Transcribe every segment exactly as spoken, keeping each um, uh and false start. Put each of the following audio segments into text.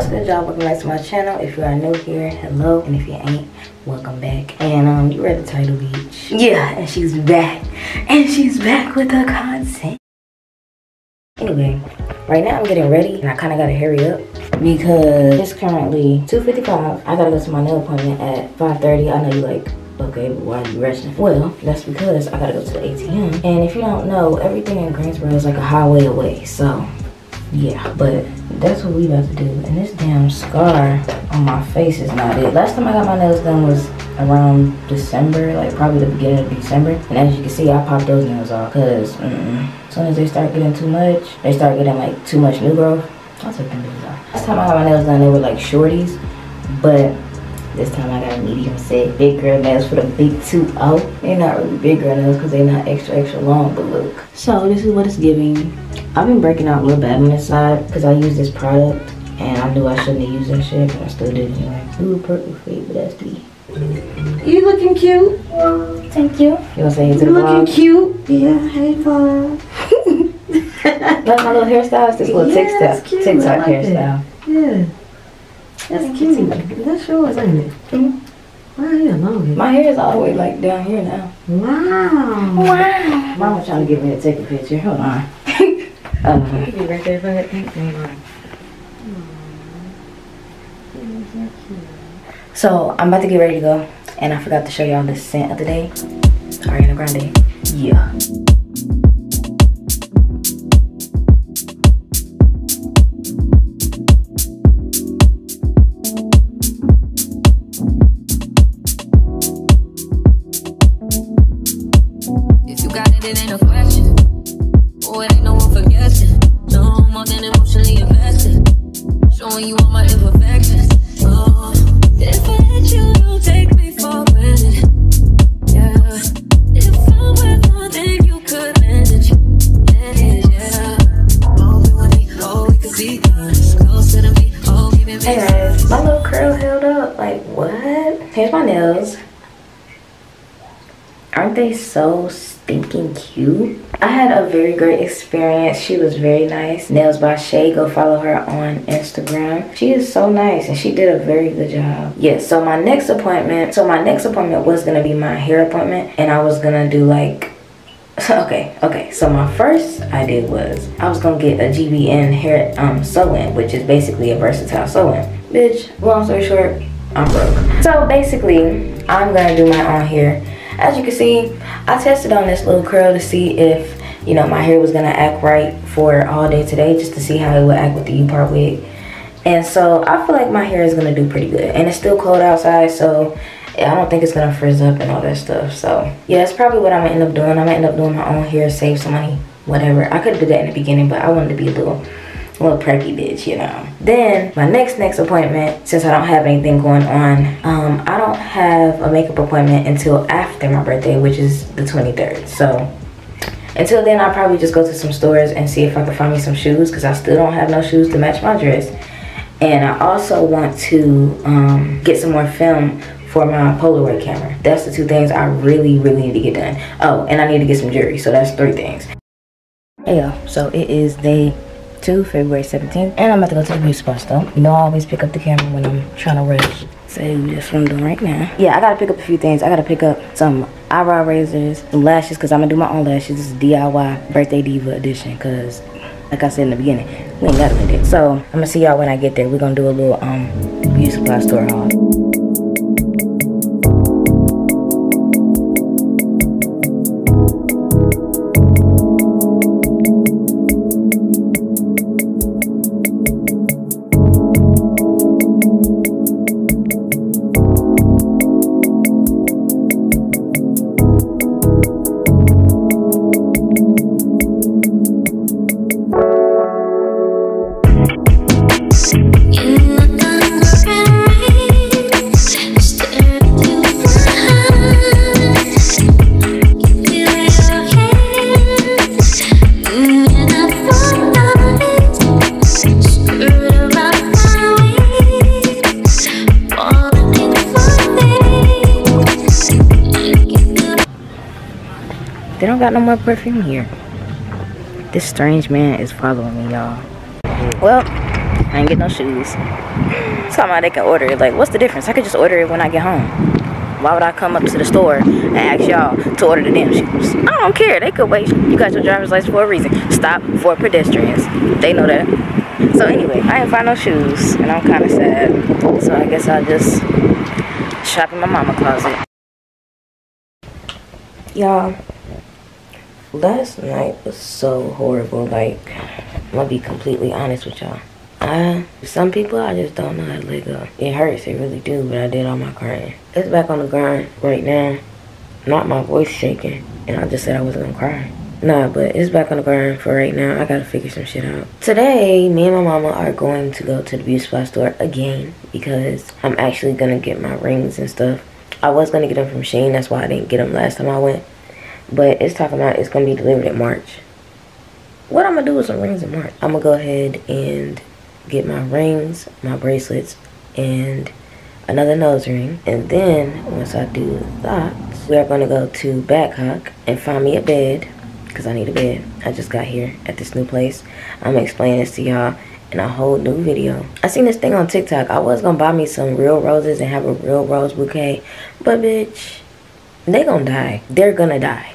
What's good, y'all? Welcome back to my channel. If you are new here, hello, and if you ain't, welcome back. And um you read the title, beach. Yeah, and she's back and she's back with her content. Anyway, right now I'm getting ready and I kind of gotta hurry up because it's currently two fifty-five. I gotta go to my nail appointment at five thirty. I know you like, okay, but why are you rushing? Well, that's because I gotta go to the A T M. And if you don't know, everything in Greensboro is like a highway away. So, yeah. But that's what we about to do. And this damn scar on my face is not it. Last time I got my nails done was around December, like probably the beginning of December. And as you can see, I popped those nails off because mm-mm. as soon as they start getting too much, they start getting like too much new growth. I'll take them nails off. Last time I got my nails done, they were like shorties, but this time I got medium set, big girl nails for the big two oh. They're not really big girl nails because they're not extra, extra long, but look. So this is what it's giving. I've been breaking out real bad on this side because I use this product and I knew I shouldn't have used that shit, but I still did anyway. Blue purple fade, but that's the... You looking cute. Thank you. You want to say hey to the You looking vlog? Cute. Yeah, hey vlog. That's my little hairstyle. It's this little yeah, TikTok, cute. TikTok like hairstyle. It. Yeah. That's Thank cute. You. That's yours, ain't it? Mm-hmm. Wow, you long. My hair is all the way like down here now. Wow. Wow. Mama trying to get me to take a picture. Hold on. um, you can be right there, but mm-hmm. So I'm about to get ready to go, and I forgot to show y'all the scent of the day. Ariana Grande. Yeah. So stinking cute. I had a very great experience. She was very nice. Nails by Shay. Go follow her on Instagram. She is so nice and she did a very good job. Yes, yeah, so my next appointment, so my next appointment was gonna be my hair appointment, and I was gonna do like okay okay so my first idea was I was gonna get a G B N hair um sew-in, which is basically a versatile sew-in. Bitch, long story short, I'm broke. So basically I'm gonna do my own hair. As you can see, I tested on this little curl to see if, you know, my hair was gonna act right for all day today, just to see how it would act with the U-part wig. And so I feel like my hair is gonna do pretty good. And it's still cold outside, so I don't think it's gonna frizz up and all that stuff. So yeah, that's probably what I'm gonna end up doing. I'm gonna end up doing my own hair, save some money, whatever. I could do that in the beginning, but I wanted to be a little little preppy bitch, you know. Then my next next appointment, since I don't have anything going on, um I don't have a makeup appointment until after my birthday, which is the twenty-third. So until then, I'll probably just go to some stores and see if I can find me some shoes, because I still don't have no shoes to match my dress. And I also want to um get some more film for my Polaroid camera. That's the two things I really really need to get done. Oh, and I need to get some jewelry, so that's three things. Yeah, so it is day to February seventeenth, and I'm about to go to the beauty spot though. You know, I always pick up the camera when I'm trying to rush, so that's what I'm doing right now. Yeah, I gotta pick up a few things. I gotta pick up some eyebrow razors, some lashes, because I'm gonna do my own lashes. This is D I Y birthday diva edition, because like I said in the beginning, we ain't gotta do it. So I'm gonna see y'all when I get there. We're gonna do a little um beauty supply store haul. They don't got no more perfume here. This strange man is following me, y'all. Well, I ain't get no shoes. Somehow they can order it. Like, what's the difference? I could just order it when I get home. Why would I come up to the store and ask y'all to order the damn shoes? I don't care. They could wait. You got your driver's license for a reason. Stop for pedestrians. They know that. So anyway, I ain't find no shoes, and I'm kind of sad. So I guess I'll just shop in my mama closet. Y'all, last night was so horrible. Like, I'm gonna be completely honest with y'all. I, some people, I just don't know how to let go. It hurts, it really do, but I did all my crying. It's back on the grind right now. Not my voice shaking, and I just said I wasn't gonna cry. Nah, but it's back on the grind for right now. I gotta figure some shit out. Today, me and my mama are going to go to the beauty supply store again because I'm actually gonna get my rings and stuff. I was gonna get them from Shein, that's why I didn't get them last time I went. But it's talking about it's gonna be delivered in March. What I'm gonna do with some rings in March? I'm gonna go ahead and get my rings, my bracelets, and another nose ring. And then once I do that, we are gonna go to Badcock and find me a bed, because I need a bed. I just got here at this new place. I'm explaining this to y'all in a whole new video. I seen this thing on TikTok. I was gonna buy me some real roses and have a real rose bouquet, but bitch, they gonna die. They're gonna die.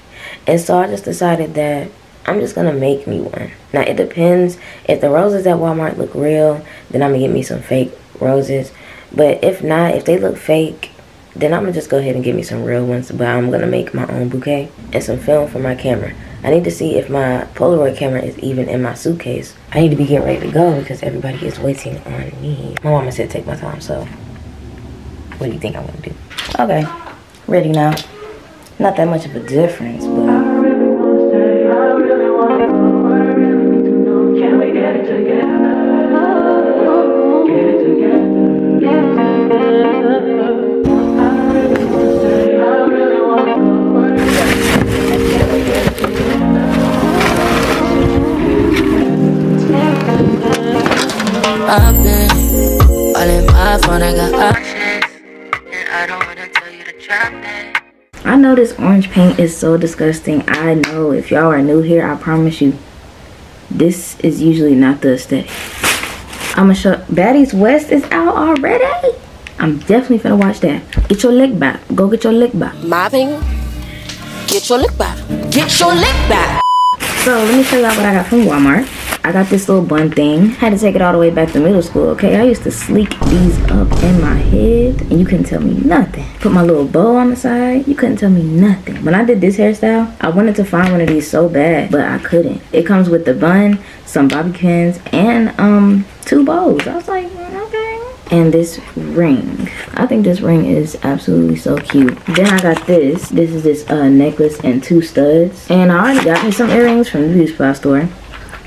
And so I just decided that I'm just gonna make me one. Now it depends. If the roses at Walmart look real, then I'm gonna get me some fake roses. But if not, if they look fake, then I'm gonna just go ahead and get me some real ones. But I'm gonna make my own bouquet and some film for my camera. I need to see if my Polaroid camera is even in my suitcase. I need to be getting ready to go because everybody is waiting on me. My mama said take my time, so what do you think I'm gonna do? Okay, ready now. Not that much of a difference, but I really wanna stay. I really wanna go. I really need to know. Can we get it together? Get it together. Get it together. I really wanna stay. I really wanna go. I really wanna go. I've been all in my phone, I got options, and I don't wanna tell you to drop it. I know this orange paint is so disgusting. I know if y'all are new here, I promise you, this is usually not the aesthetic. I'ma show Baddies West is out already. I'm definitely finna watch that. Get your lick back. Go get your lick back. My opinion, get your lick back. Get your lick back. So let me show y'all what I got from Walmart. I got this little bun thing. Had to take it all the way back to middle school, okay? I used to sleek these up in my head and you couldn't tell me nothing. Put my little bow on the side, you couldn't tell me nothing. When I did this hairstyle, I wanted to find one of these so bad, but I couldn't. It comes with the bun, some bobby pins, and um, two bows. I was like, okay. And this ring. I think this ring is absolutely so cute. Then I got this. This is this uh, necklace and two studs. And I already got me some earrings from the beauty supply store.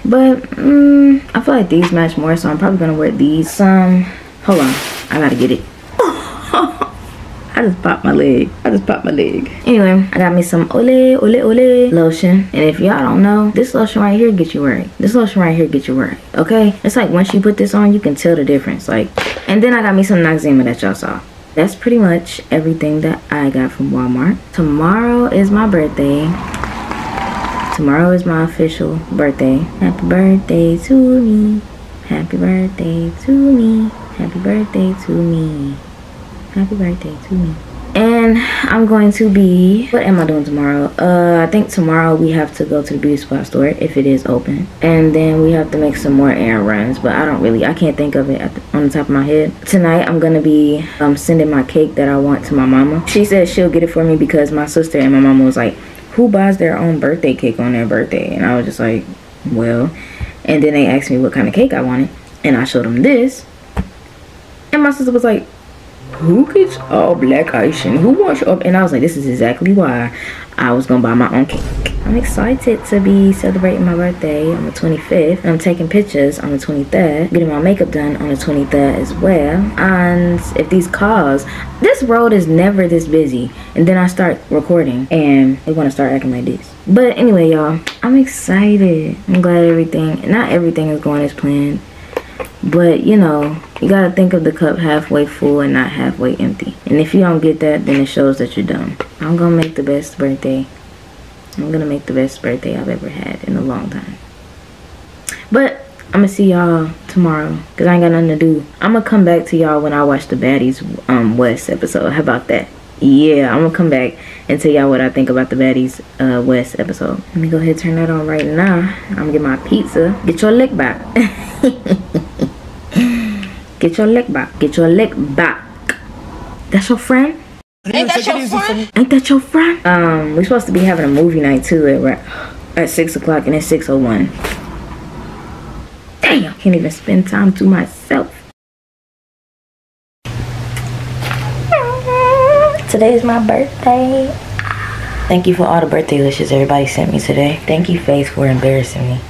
But mm, I feel like these match more, so I'm probably gonna wear these. Some um, hold on, I gotta get it. I just popped my leg. I just popped my leg. Anyway, I got me some Olay, Olay, Olay lotion. And if y'all don't know, this lotion right here gets you worried. This lotion right here gets you worried. Okay, it's like once you put this on, you can tell the difference. Like, and then I got me some Noxema that y'all saw. That's pretty much everything that I got from Walmart. Tomorrow is my birthday. Tomorrow is my official birthday. Happy birthday to me. Happy birthday to me. Happy birthday to me. Happy birthday to me. And I'm going to be, what am I doing tomorrow? Uh, I think tomorrow we have to go to the beauty supply store if it is open. And then we have to make some more errand runs, but I don't really, I can't think of it at the, on the top of my head. Tonight I'm gonna be um, sending my cake that I want to my mama. She said she'll get it for me because my sister and my mama was like, who buys their own birthday cake on their birthday? And I was just like, well. And then they asked me what kind of cake I wanted, and I showed them this, and my sister was like, who gets all black icing? Who wants up? And I was like, this is exactly why I was gonna buy my own cake. I'm excited to be celebrating my birthday on the twenty-fifth. I'm taking pictures on the twenty-third, getting my makeup done on the twenty-third as well. And if these calls, this road is never this busy. And then I start recording and they wanna start acting like this. But anyway, y'all, I'm excited. I'm glad everything, not everything is going as planned. But, you know, you gotta think of the cup halfway full and not halfway empty. And if you don't get that, then it shows that you're dumb. I'm gonna make the best birthday. I'm gonna make the best birthday I've ever had in a long time. But I'ma see y'all tomorrow because I ain't got nothing to do. I'ma come back to y'all when I watch the Baddies um, West episode. How about that? Yeah, I'm gonna come back and tell y'all what I think about the Baddies uh, West episode. Let me go ahead and turn that on right now. I'm gonna get my pizza. Get your lick back. Get your lick back. Get your lick back. That's your friend? Ain't that your friend? Ain't that your friend? Um, we're supposed to be having a movie night too at, at six o'clock and it's six oh one. Damn, can't even spend time to myself. Today is my birthday. Thank you for all the birthday wishes everybody sent me today. Thank you, Faith, for embarrassing me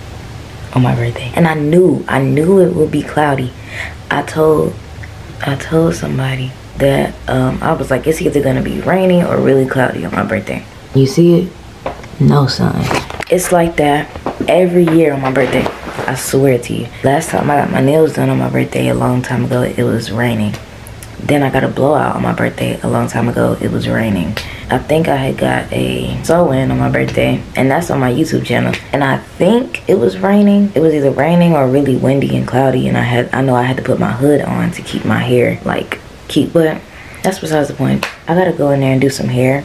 on my birthday. And I knew, I knew it would be cloudy. I told, I told somebody that um, I was like, it's either gonna be raining or really cloudy on my birthday. You see it? No sun. It's like that every year on my birthday. I swear to you. Last time I got my nails done on my birthday a long time ago, it was raining. Then I got a blowout on my birthday a long time ago. It was raining. I think I had got a sew-in on my birthday, and that's on my YouTube channel. And I think it was raining. It was either raining or really windy and cloudy, and I had I know I had to put my hood on to keep my hair, like, keep what? That's besides the point. I gotta go in there and do some hair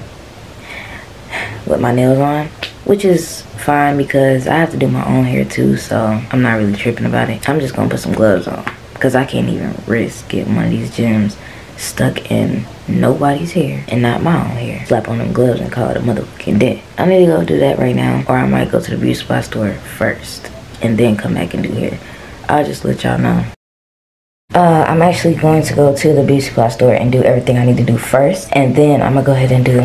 with my nails on, which is fine because I have to do my own hair too, so I'm not really tripping about it. I'm just gonna put some gloves on. Because I can't even risk getting one of these gems stuck in nobody's hair and not my own hair. Slap on them gloves and call it a motherfucking day. I need to go do that right now, or I might go to the beauty supply store first and then come back and do hair. I'll just let y'all know. Uh, I'm actually going to go to the beauty supply store and do everything I need to do first, and then I'm gonna go ahead and do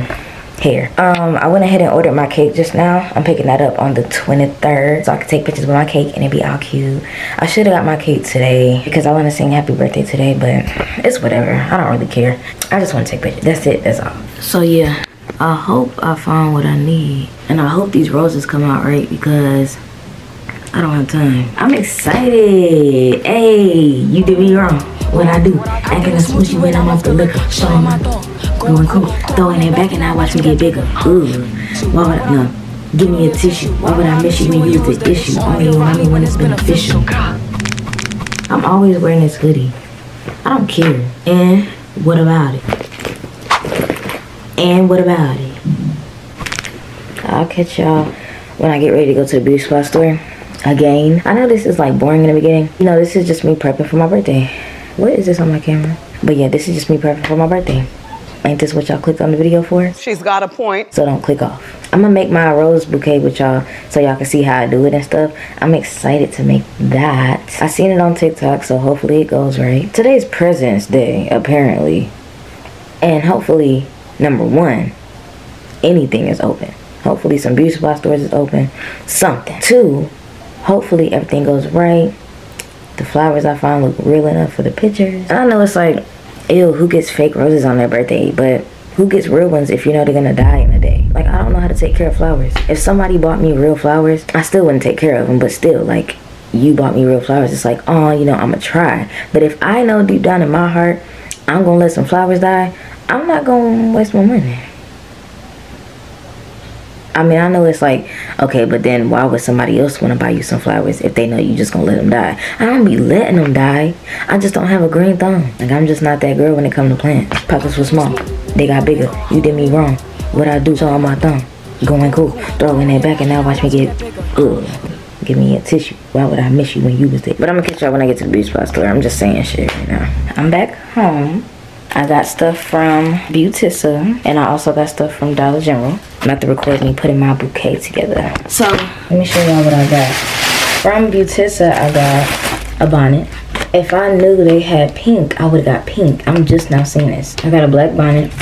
hair. Um, I went ahead and ordered my cake just now. I'm picking that up on the twenty-third so I can take pictures with my cake and it'd be all cute. I should have got my cake today because I want to sing happy birthday today, but it's whatever. I don't really care. I just want to take pictures. That's it. That's all. So yeah, I hope I found what I need. And I hope these roses come out right because I don't have time. I'm excited. Hey, you did me wrong. What I do, acting a smoochie when I'm off the liquor. Show him my dog. Going cool. Throwing it back and I watch him get bigger. Ooh. Why would I? No. Give me a tissue. Why would I miss you when you was the issue? Only remind me when it's beneficial. I'm always wearing this hoodie. I don't care. And what about it? And what about it? I'll catch y'all when I get ready to go to the beauty supply store again. I know this is like boring in the beginning. You know, this is just me prepping for my birthday. What is this on my camera? But yeah, this is just me prepping for my birthday. Ain't this what y'all clicked on the video for? She's got a point. So don't click off. I'm gonna make my rose bouquet with y'all so y'all can see how I do it and stuff. I'm excited to make that. I seen it on TikTok, so hopefully it goes right. Today's President's Day, apparently. And hopefully, number one, anything is open. Hopefully some beauty supply stores is open. Something. Two, hopefully everything goes right. The flowers I find look real enough for the pictures. And I know it's like, ew, who gets fake roses on their birthday? But who gets real ones if you know they're gonna die in a day? Like, I don't know how to take care of flowers. If somebody bought me real flowers, I still wouldn't take care of them, but still, like, you bought me real flowers. It's like, oh, you know, I'ma try. But if I know deep down in my heart, I'm gonna let some flowers die, I'm not gonna waste my money. I mean, I know it's like, okay, but then why would somebody else want to buy you some flowers if they know you just going to let them die? I don't be letting them die. I just don't have a green thumb. Like, I'm just not that girl when it comes to plants. Pockets were small. They got bigger. You did me wrong. What I do, saw my thumb. Going cool. Throwing it back and now watch me get, ugh. Give me a tissue. Why would I miss you when you was there? But I'm going to catch y'all when I get to the beauty supply store. I'm just saying shit right now. I'm back home. I got stuff from Beautissa, and I also got stuff from Dollar General. I'm about to record me putting my bouquet together. So, let me show y'all what I got. From Beautissa, I got a bonnet. If I knew they had pink, I would've got pink. I'm just now seeing this. I got a black bonnet.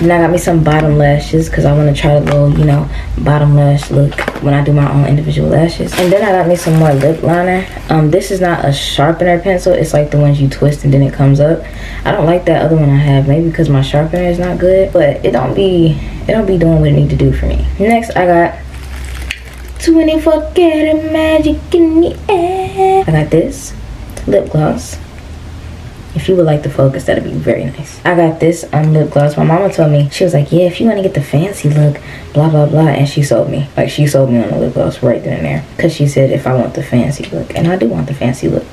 Then I got me some bottom lashes, because I want to try the little, you know, bottom lash look when I do my own individual lashes. And then I got me some more lip liner. Um, this is not a sharpener pencil. It's like the ones you twist and then it comes up. I don't like that other one I have, maybe because my sharpener is not good. But it don't be, it don't be doing what it need to do for me. Next, I got twenty-four karat magic in the air. I got this lip gloss. If you would like to focus, that'd be very nice. I got this um, lip gloss. My mama told me, she was like, yeah, if you want to get the fancy look, blah, blah, blah. And she sold me. Like, she sold me on the lip gloss right then and there. Because she said if I want the fancy look. And I do want the fancy look.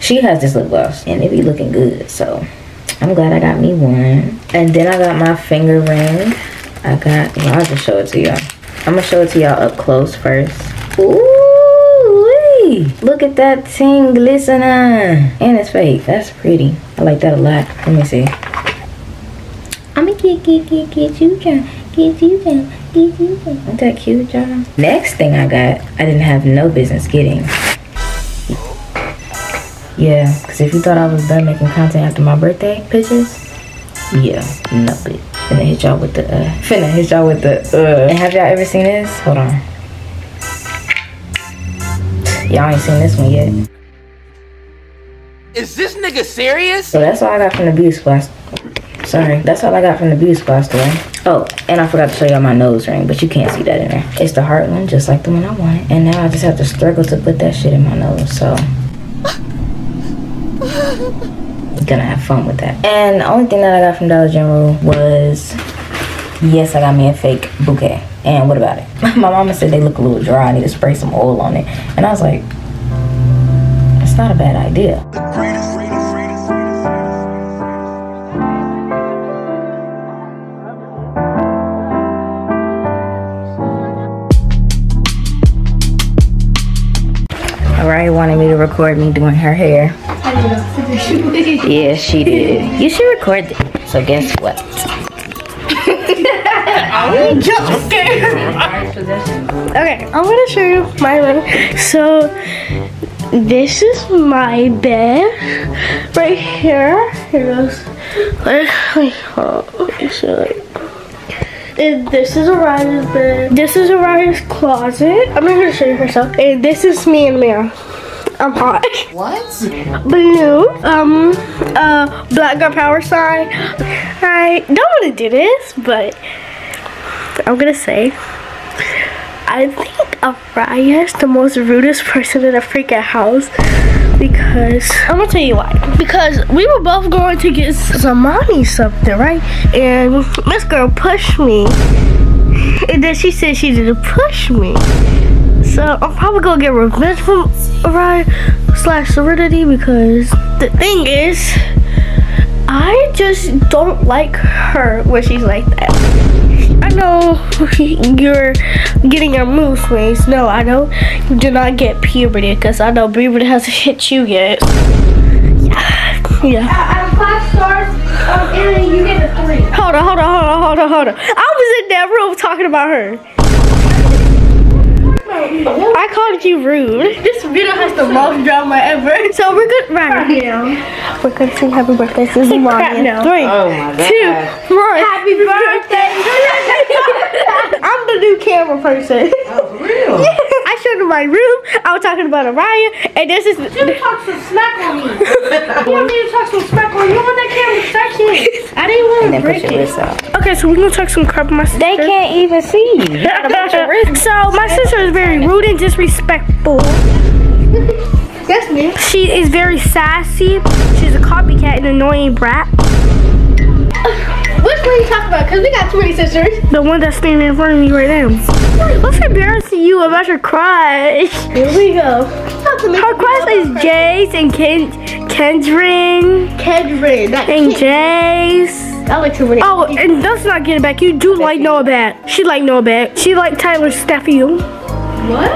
She has this lip gloss. And it be looking good. So, I'm glad I got me one. And then I got my finger ring. I got, well, I'll just show it to y'all. I'm going to show it to y'all up close first. Ooh. Look at that ting glistening, and it's fake. That's pretty. I like that a lot. Let me see. I'ma get get get get you down, get you down, get you down. Isn't that cute, y'all? Next thing I got, I didn't have no business getting. Yeah, cause if you thought I was done making content after my birthday pictures, yeah, no bitch. Finna hit y'all with the uh. Finna hit y'all with the uh. And have y'all ever seen this? Hold on. Y'all ain't seen this one yet. Is this nigga serious? So that's all I got from the beauty supply store. Sorry. That's all I got from the beauty supply store. Oh, and I forgot to show y'all my nose ring, but you can't see that in there. It's the heart one, just like the one I wanted. And now I just have to struggle to put that shit in my nose, so. Gonna have fun with that. And the only thing that I got from Dollar General was, yes, I got me a fake bouquet. And what about it? My mama said they look a little dry. I need to spray some oil on it. And I was like, it's not a bad idea. Ariana wanted me to record me doing her hair. Yeah, she did. You should record it. So guess what? I'm just scared. Okay, I'm gonna show you my room. So, this is my bed right here. Here goes. Let me show it. And this is Ariana's bed. This is Ariana's closet. I'm not gonna show you herself. And this is me in the mirror. I'm hot. What? Blue. Um. Uh. Black girl power sign. I don't want to do this, but I'm gonna say, I think Ariana is the most rudest person in the freaking house, because I'm gonna tell you why. Because we were both going to get some mommy something, right? And this girl pushed me, and then she said she didn't push me. So I'm probably gonna get revenge from Ariana slash Serenity, because the thing is, I just don't like her when she's like that. I know you're getting your mood swings. No, I know you do not get puberty, because I know puberty hasn't hit you yet. Yeah. Yeah. Out of five stars, um, and you get a three. Hold on, hold on, hold on, hold on, hold on. I was in that room talking about her. I called you rude. This video has the most drama ever. So we're good right now. We're gonna sing happy birthday. This is Mommy. No. Three, oh my God. Two, one. Happy birthday! I'm the new camera person. Oh, for real? Yeah. I showed them my room. I was talking about Ariana, and this is. You talk some smack on me. You want me to talk some smack on you? You want that camera section? I didn't want to break it. Okay, so we're gonna talk some crap. My sister. They can't even see you. You got a bunch of wrists. So my sister is very rude and disrespectful. That's me. She is very sassy. She's a copycat and annoying brat. Which one you talking about? Because we got too many sisters. The one that's standing in front of me right now. What's embarrassing you about your crush? Here we go. Her crush is Jace and Ken Kendrin. Kendrin. And Jace. I like to win. Oh, and that's not getting back. You do like Noah Bad. She like Noah Bad. She like Tyler Steffield. What?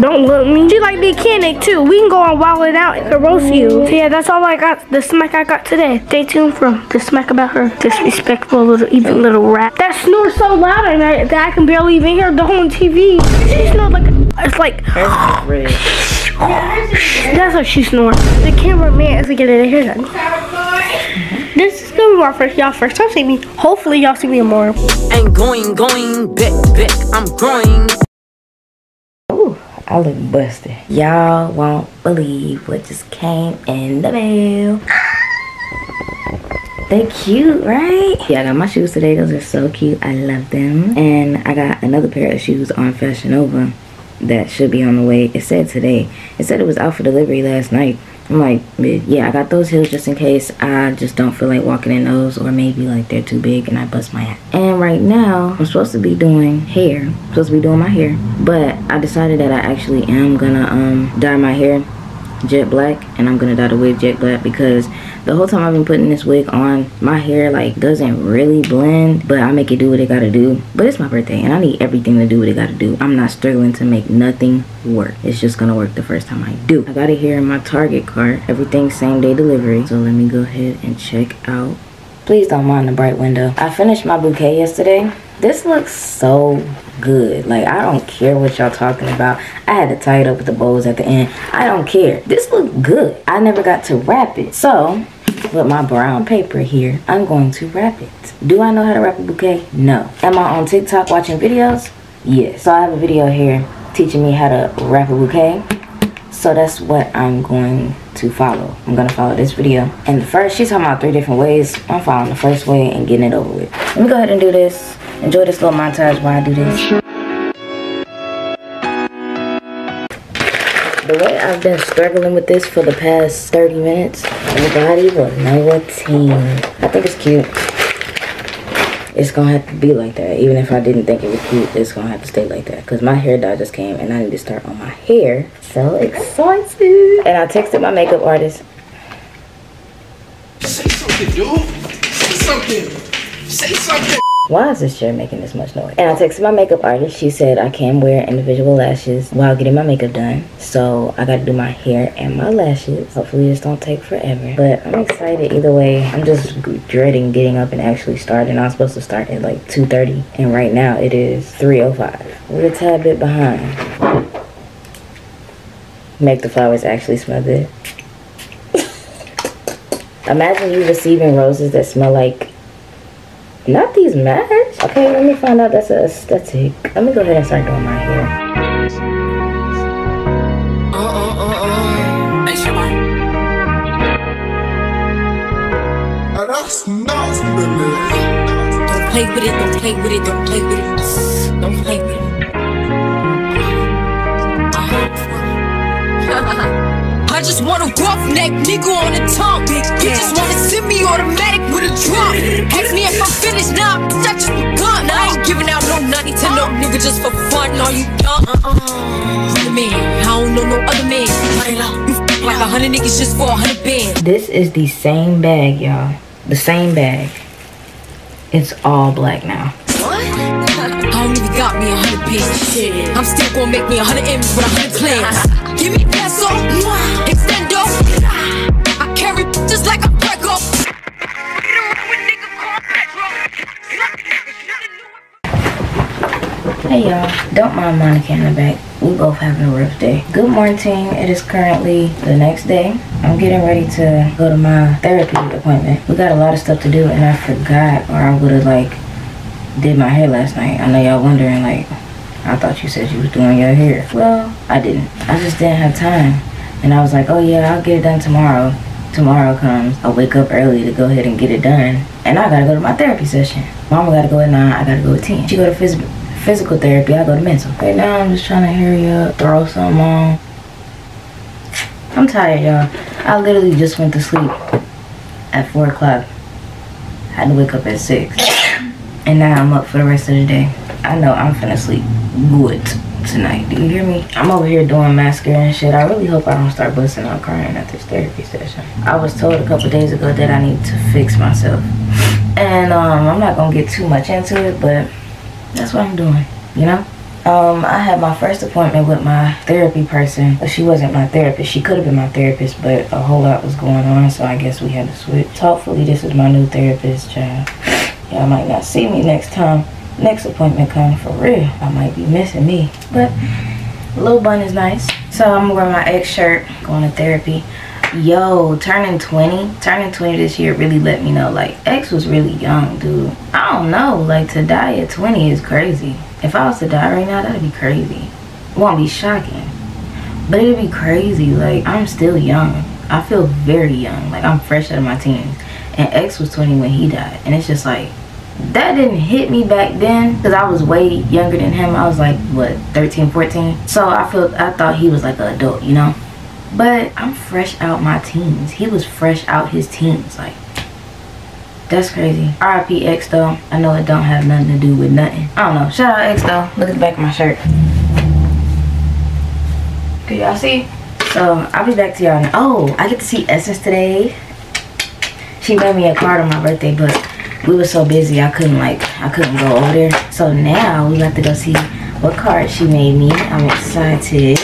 Don't look me. She like mechanic too. We can go on Wild It Out and roast you. So yeah, that's all I got. The smack I got today. Stay tuned for the smack about her. Disrespectful little, even little rat. That snores so loud at night that I can barely even hear the whole T V. She snores like, it's like. That's how she snores. The cameraman isn't getting to hear that. This is gonna be my first, y'all first time see me. Hopefully y'all see me more. And going, going, back, back, I'm growing. I look busted. Y'all won't believe what just came in the mail. They're cute, right? Yeah, I got my shoes today. Those are so cute. I love them. And I got another pair of shoes on Fashion Nova that should be on the way. It said today. It said it was out for delivery last night. like mid. Yeah, I got those heels just in case I just don't feel like walking in those, or maybe like they're too big and I bust my ass. And right now I'm supposed to be doing hair, I'm supposed to be doing my hair, but I decided that I actually am gonna um dye my hair jet black, and I'm gonna dye the wig jet black, because the whole time I've been putting this wig on, my hair like doesn't really blend, but I make it do what it gotta do. But it's my birthday and I need everything to do what it gotta do. I'm not struggling to make nothing work. It's just gonna work the first time I do. I got it here in my Target cart. Everything same day delivery. So let me go ahead and check out. Please don't mind the bright window. I finished my bouquet yesterday. This looks so good. Like, I don't care what y'all talking about. I had to tie it up with the bows at the end. I don't care. This looked good. I never got to wrap it. So, with my brown paper here, I'm going to wrap it. Do I know how to wrap a bouquet? No. Am I on TikTok watching videos? Yes. So, I have a video here teaching me how to wrap a bouquet. So, that's what I'm going to follow. I'm going to follow this video. And first, she's talking about three different ways. I'm following the first way and getting it over with. Let me go ahead and do this. Enjoy this little montage while I do this. The way I've been struggling with this for the past thirty minutes, everybody will know what team. I think it's cute. It's gonna have to be like that. Even if I didn't think it was cute, it's gonna have to stay like that. Cause my hair dye just came and I need to start on my hair. So excited. And I texted my makeup artist. Say something, dude. Say something. Say something. Why is this chair making this much noise? And I texted my makeup artist. She said I can wear individual lashes while getting my makeup done. So I got to do my hair and my lashes. Hopefully this don't take forever. But I'm excited either way. I'm just dreading getting up and actually starting. I was supposed to start at like two thirty. And right now it is three oh five. We're a tad bit behind. Make the flowers actually smell good. Imagine you receiving roses that smell like... Not these match. Okay, let me find out that's an aesthetic. Let me go ahead and start doing my hair. Uh, uh, uh, uh. That's nuts, baby. Don't play with it, don't play with it, don't play with it. Don't play with it. I just want a rough neck nigga on the tongue. You just want to send me automatic with a drum. Ask me if I'm finished now, nah, I just begun. I ain't giving out no ninety to no nigga just for fun. Are you dumb? Uh-uh. Other man, I don't know no other man. Like a hundred niggas just for a hundred bands. This is the same bag, y'all. The same bag. It's all black now. What? I don't even got me a hundred pins. Yeah. I'm still gonna make me a hundred M's with a hundred plans. Give me peso, extendo. I carry just like a prego. Hey y'all, don't mind Monica in the back. We both having a rough day. Good morning team, it is currently the next day. I'm getting ready to go to my therapy appointment. We got a lot of stuff to do and I forgot, or I would've like did my hair last night. I know y'all wondering like, I thought you said you was doing your hair. Well, I didn't. I just didn't have time. And I was like, oh yeah, I'll get it done tomorrow. Tomorrow comes, I wake up early to go ahead and get it done. And I gotta go to my therapy session. Mama gotta go at nine, I gotta go at ten. She go to phys physical therapy, I go to mental. Right now I'm just trying to hurry up, throw something on. I'm tired, y'all. I literally just went to sleep at four o'clock. Had to wake up at six. And now I'm up for the rest of the day. I know I'm finna sleep good tonight. Do you hear me? I'm over here doing mascara and shit. I really hope I don't start busting out crying at this therapy session. I was told a couple days ago that I need to fix myself. And um, I'm not gonna get too much into it, but that's what I'm doing, you know? Um, I had my first appointment with my therapy person. But she wasn't my therapist. She could have been my therapist, but a whole lot was going on, so I guess we had to switch. Hopefully this is my new therapist, child. Y'all might not see me next time. Next appointment coming for real. I might be missing me. But Lil Bun is nice. So I'm wearing my X shirt, going to therapy. Yo, turning twenty. Turning twenty this year really let me know, like, X was really young, dude. I don't know. Like, to die at twenty is crazy. If I was to die right now, that'd be crazy. It won't be shocking. But it'd be crazy. Like, I'm still young. I feel very young. Like, I'm fresh out of my teens. And X was twenty when he died. And it's just like... That didn't hit me back then because I was way younger than him. I was like, what, thirteen, fourteen? So I felt, I thought he was like an adult, you know? But I'm fresh out my teens. He was fresh out his teens. Like, that's crazy. R I P X though. I know it don't have nothing to do with nothing. I don't know. Shout out X though. Look at the back of my shirt. Can y'all see? So I'll be back to y'all. Oh, I get to see Essence today. She made me a card on my birthday, but we were so busy I couldn't like I couldn't go over there. So now we got to go see what card she made me. I'm excited.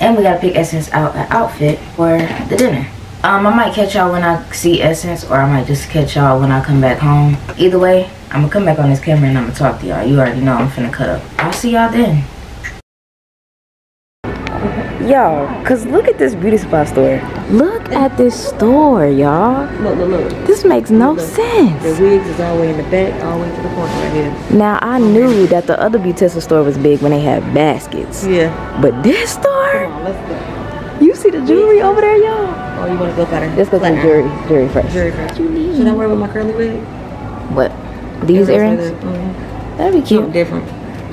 And we gotta pick Essence out an outfit for the dinner. Um, I might catch y'all when I see Essence, or I might just catch y'all when I come back home. Either way, I'm gonna come back on this camera and I'm gonna talk to y'all. You already know I'm finna cut up. I'll see y'all then. Yo, cause look at this beauty supply store. Look at this store, y'all. Look, look, look. This makes no look, look. sense. The wigs is all the way in the back, all the way to the corner right here. Now, I knew that the other Beautissa store was big when they had baskets. Yeah. But this store? Come on, let's go. You see the jewelry over there, y'all? Oh, you want to go better? Let's go to jewelry, jewelry first. Jewelry first. You need. Should I wear with my curly wig? What? These earrings? earrings? Mm-hmm. That'd be cute. Something different.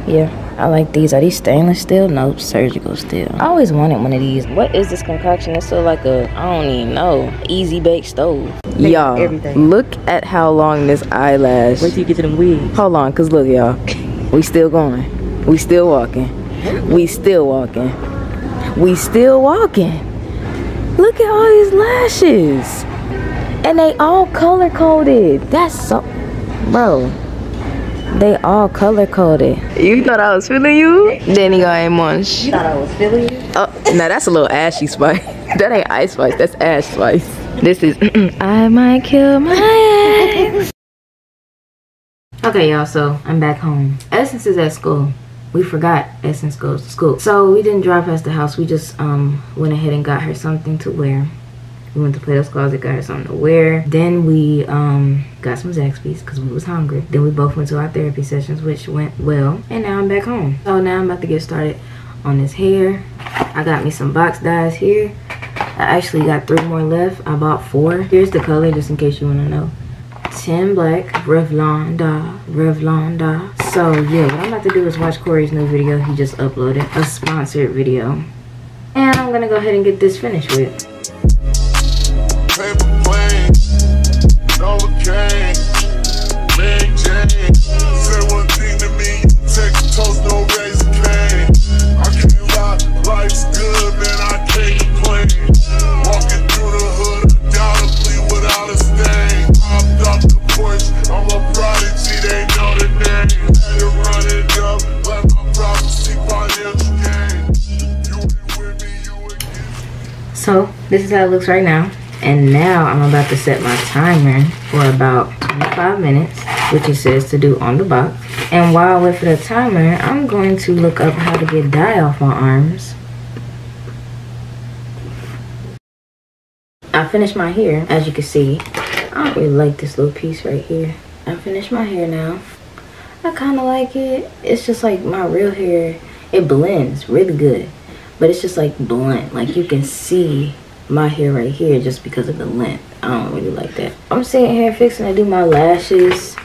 Yeah, I like these. Are these stainless steel? No, surgical steel. I always wanted one of these. What is this concoction? It's still like a, I don't even know, easy bake stove. Y'all, look at how long this eyelash. Wait till you get to them wigs. Hold on, because look, y'all. We still going. We still walking. We still walking. We still walking. Look at all these lashes, and they all color coded. That's so, bro. They all color coded. You thought I was feeling you? Then he got a munch. You thought I was feeling you? Oh, now that's a little ashy spice. That ain't ice spice. That's ash spice. This is. I might kill my ex. Okay, y'all. So I'm back home. Essence is at school. We forgot Essence goes to school. So we didn't drive past the house. We just um, went ahead and got her something to wear. We went to Plato's Closet, got her something to wear. Then we um, got some Zaxby's because we was hungry. Then we both went to our therapy sessions, which went well. And now I'm back home. So now I'm about to get started on this hair. I got me some box dyes here. I actually got three more left. I bought four. Here's the color just in case you want to know. Tim Black, Revlon da, Revlon da. So yeah, what I'm about to do is watch Corey's new video. He just uploaded a sponsored video. And I'm gonna go ahead and get this finished with. So this is how it looks right now, and now I'm about to set my timer for about twenty-five minutes, which it says to do on the box. And while I wait for the timer, I'm going to look up how to get dye off my arms. I finished my hair, as you can see. I don't really like this little piece right here. I finished my hair now. I kind of like it. It's just like my real hair. It blends really good. But it's just like blunt, like you can see my hair right here just because of the length. I don't really like that. I'm sitting here fixing to do my lashes,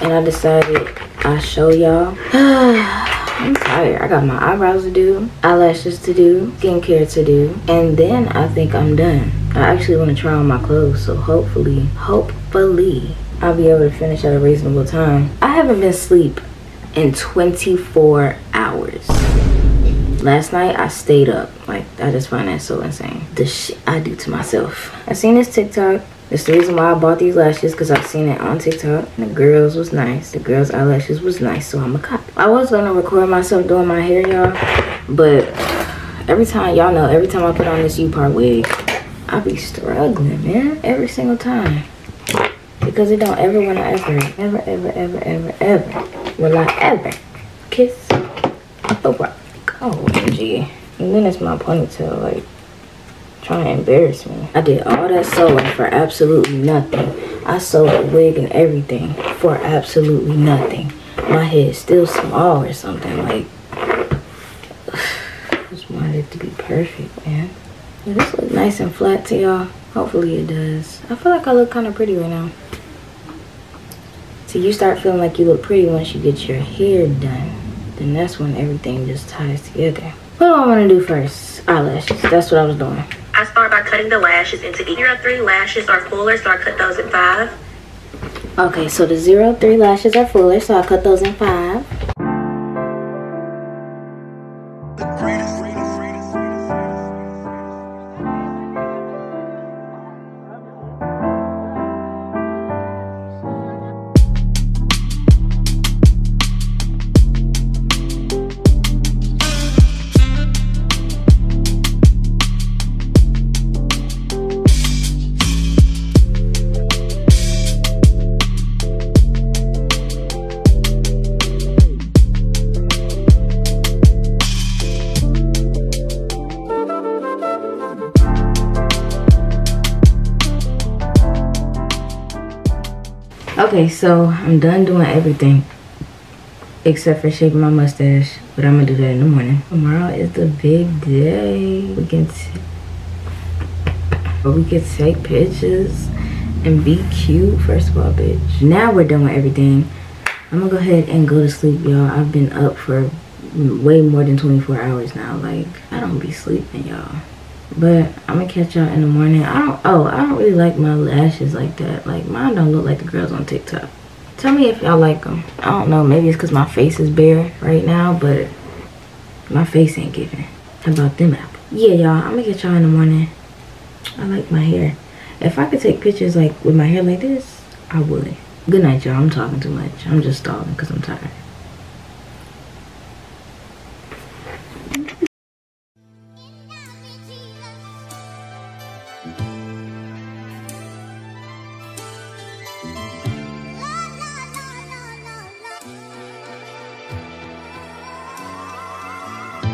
and I decided I'll show y'all. I'm tired. I got my eyebrows to do, eyelashes to do, skincare to do, and then I think I'm done. I actually want to try on my clothes, so hopefully, hopefully, I'll be able to finish at a reasonable time. I haven't been asleep in twenty-four hours. Last night I stayed up. Like, I just find that so insane, the shit I do to myself. I seen this TikTok. That's the reason why I bought these lashes, because I've seen it on TikTok. The girls was nice. The girls' eyelashes was nice, so I'm a cop. I was gonna record myself doing my hair, y'all, but every time, y'all know, every time I put on this U-part wig, I be struggling, man. Every single time. Because it don't ever wanna ever, ever, ever, ever, ever, ever, will I ever kiss the rock. Oh, gee. And then it's my ponytail, like, trying to embarrass me. I did all that sewing for absolutely nothing. I sewed a wig and everything for absolutely nothing. My head's still small or something, like, I just wanted it to be perfect, man. Yeah, this looks nice and flat to y'all. Hopefully it does. I feel like I look kind of pretty right now. So you start feeling like you look pretty once you get your hair done. And that's when everything just ties together. What do I want to do first? eyelashes. That's what I was doing. I start by cutting the lashes into the zero three lashes are fuller, so I cut those in five. Okay, so the zero three lashes are fuller, so I cut those in five. Okay, so I'm done doing everything except for shaving my mustache, but I'm gonna do that in the morning. Tomorrow is the big day. We can, we can take pictures and be cute, first of all, bitch. Now we're done with everything. I'm gonna go ahead and go to sleep, y'all. I've been up for way more than twenty-four hours now. Like, I don't be sleeping, y'all. But I'm gonna catch y'all in the morning. I don't, oh, I don't really like my lashes like that. Like, mine don't look like the girls on TikTok. Tell me if y'all like them. I don't know, maybe it's because my face is bare right now, but my face ain't giving. How about them apples? Yeah, y'all, I'm gonna get y'all in the morning. I like my hair. If I could take pictures, like, with my hair like this, I would. Good night, y'all. I'm talking too much. I'm just stalling because I'm tired.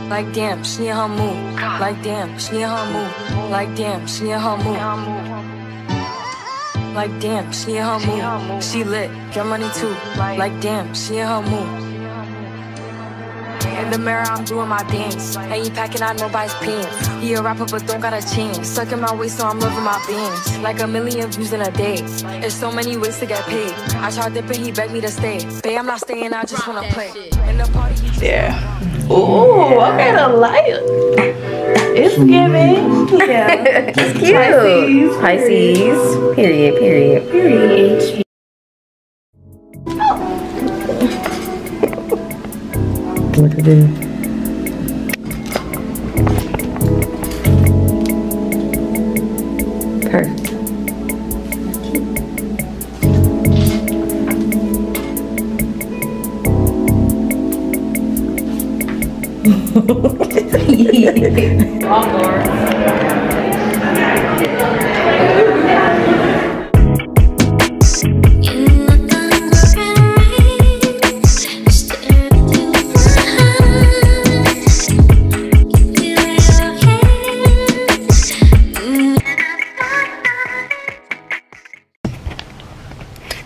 Like damn, she need her move. Like damn, she need her move. Like damn, she need her move. Like damn, she need her move. She lit, get money too. Like damn, she need her move. In the mirror, I'm doing my dance. Ain't packing out nobody's pants. He a rapper, but don't got a chance. Sucking my waist, so I'm loving my bands. Like a million views in a day. There's so many ways to get paid. I tried dipping, he begged me to stay. Babe, I'm not staying, I just wanna play. In the party, yeah. Ooh, yeah. Okay, the light. It's giving. Yeah. It's cute. Pisces. Pisces. Period, period, period. Oh. Look at this.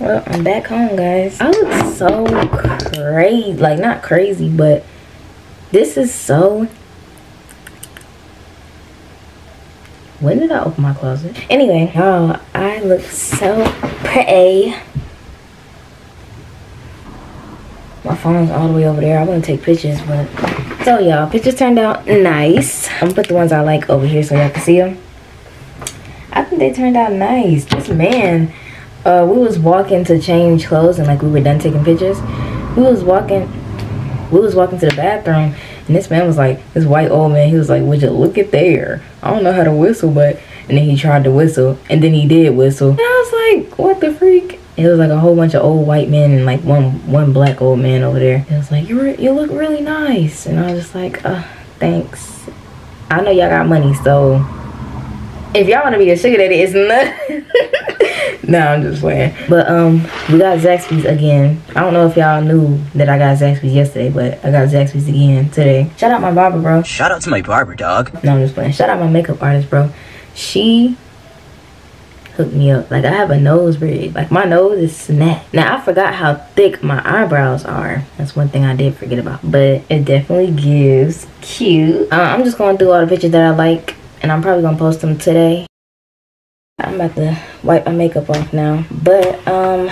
Well, I'm back home, guys. I look so crazy. Like, not crazy, but this is so... When did I open my closet? Anyway, y'all, oh, I look so pretty. My phone's all the way over there. I want to take pictures, but... So, y'all, pictures turned out nice. I'm going to put the ones I like over here so y'all can see them. I think they turned out nice. This man, uh, we was walking to change clothes and, like, we were done taking pictures. We was walking... We was walking to the bathroom, and this man was like, this white old man, he was like, would you look at there? I don't know how to whistle, but, and then he tried to whistle, and then he did whistle. And I was like, what the freak? It was like a whole bunch of old white men and like one one black old man over there. It was like, you, re you look really nice. And I was just like, uh, thanks. I know y'all got money, so if y'all want to be a sugar daddy, it's nothing. No, I'm just playing. But um, we got Zaxby's again. I don't know if y'all knew that I got Zaxby's yesterday, but I got Zaxby's again today. Shout out my barber, bro. Shout out to my barber, dog. No, I'm just playing. Shout out my makeup artist, bro. She hooked me up. Like, I have a nose bridge. Like, my nose is snapped. Now, I forgot how thick my eyebrows are. That's one thing I did forget about. But it definitely gives cute. Uh, I'm just going through all the pictures that I like, and I'm probably going to post them today. I'm about to wipe my makeup off now, but um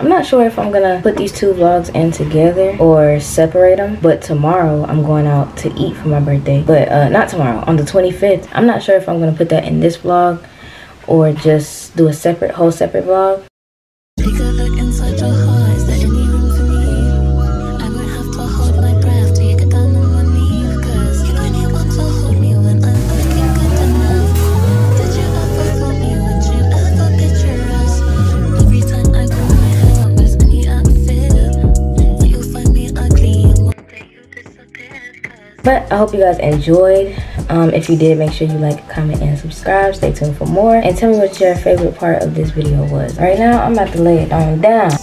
I'm not sure if I'm gonna put these two vlogs in together or separate them, but tomorrow I'm going out to eat for my birthday. But uh, not tomorrow, on the twenty-fifth. I'm not sure if I'm gonna put that in this vlog or just do a separate, whole separate vlog. Take a look inside your heart. But I hope you guys enjoyed. Um, if you did, make sure you like, comment, and subscribe. Stay tuned for more. And tell me what your favorite part of this video was. Right now, I'm about to lay it on down.